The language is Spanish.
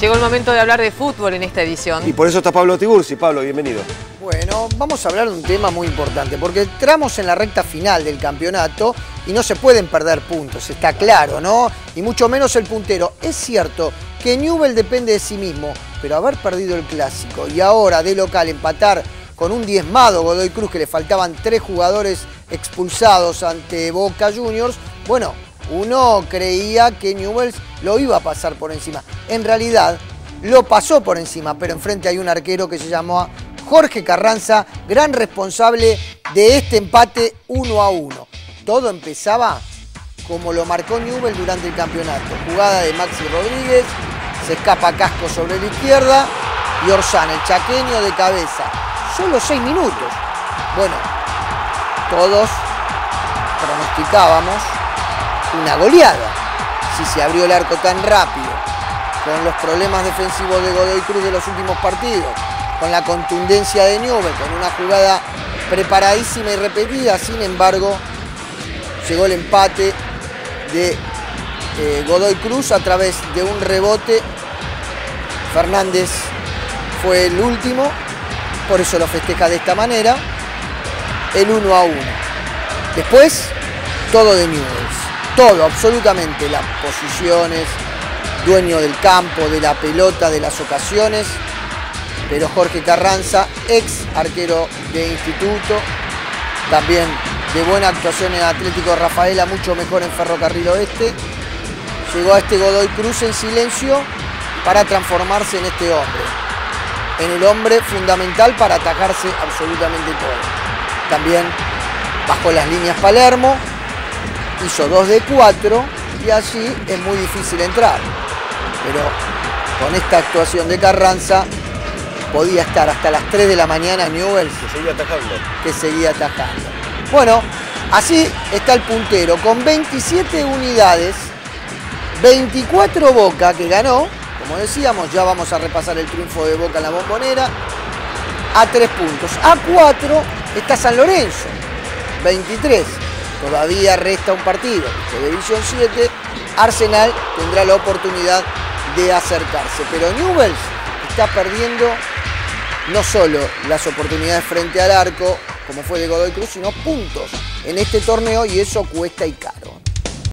Llegó el momento de hablar de fútbol en esta edición. Y por eso está Pablo Tiburzi. Pablo, bienvenido. Bueno, vamos a hablar de un tema muy importante, porque entramos en la recta final del campeonato y no se pueden perder puntos, está claro, ¿no? Y mucho menos el puntero. Es cierto que Newell's depende de sí mismo, pero haber perdido el Clásico y ahora de local empatar con un diezmado Godoy Cruz, que le faltaban 3 jugadores expulsados ante Boca Juniors, bueno, uno creía que Newell's lo iba a pasar por encima. En realidad, lo pasó por encima, pero enfrente hay un arquero que se llamó Jorge Carranza, gran responsable de este empate 1-1. Todo empezaba como lo marcó Newell's durante el campeonato. Jugada de Maxi Rodríguez, se escapa Casco sobre la izquierda y Orzán, el chaqueño, de cabeza. Solo 6 minutos. Bueno, todos pronosticábamos una goleada si se abrió el arco tan rápido, con los problemas defensivos de Godoy Cruz de los últimos partidos, con la contundencia de Newell's, con una jugada preparadísima y repetida. Sin embargo, llegó el empate de Godoy Cruz a través de un rebote. Fernández fue el último, por eso lo festeja de esta manera, el 1-1. Después, todo de Newell's. Todo, absolutamente, las posiciones, dueño del campo, de la pelota, de las ocasiones, pero Jorge Carranza, ex arquero de Instituto, también de buena actuación en Atlético Rafaela, mucho mejor en Ferrocarril Oeste, llegó a este Godoy Cruz en silencio para transformarse en este hombre, en el hombre fundamental para atacarse absolutamente todo. También bajo las líneas Palermo, hizo 2 de 4 y así es muy difícil entrar. Pero con esta actuación de Carranza podía estar hasta las 3 de la mañana Newell's, que seguía atajando. Bueno, así está el puntero, con 27 unidades, 24 Boca, que ganó, como decíamos, ya vamos a repasar el triunfo de Boca en la Bombonera, a 3 puntos. A 4 está San Lorenzo, 23. Todavía resta un partido de División 7, Arsenal tendrá la oportunidad de acercarse. Pero Newell's está perdiendo no solo las oportunidades frente al arco, como fue de Godoy Cruz, sino puntos en este torneo, y eso cuesta y caro.